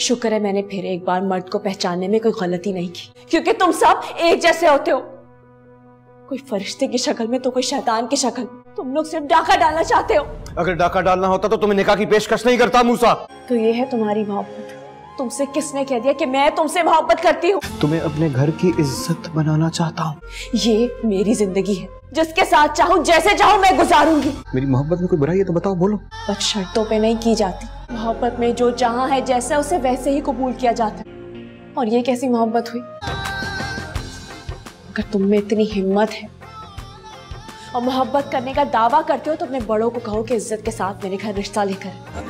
शुक्र है मैंने फिर एक बार मर्द को पहचानने में कोई गलती नहीं की, क्योंकि तुम सब एक जैसे होते हो। कोई फरिश्ते की शक्ल में तो कोई शैतान की शक्ल। तुम लोग सिर्फ डाका डालना चाहते हो। अगर डाका डालना होता तो तुम्हें निकाह की पेशकश नहीं करता मूसा। तो ये है तुम्हारी मोहब्बत। तुमसे किसने कह दिया कि मैं तुमसे मोहब्बत करती हूँ? तुम्हें अपने घर की इज्जत बनाना चाहता हूँ। ये मेरी जिंदगी है, जिसके साथ चाहूँ जैसे चाहूँ मैं गुजारूंगी। मेरी मोहब्बत में कोई बुराई है तो बताओ, बोलो। बट शर्तों पे नहीं की जाती। मोहब्बत में जो जहाँ है जैसा उसे वैसे ही कबूल किया जाता है। और ये कैसी मोहब्बत हुई? अगर तुम में इतनी हिम्मत है और मोहब्बत करने का दावा करते हो तो अपने बड़ों को कहो कि इज्जत के साथ मेरे घर रिश्ता लेकर।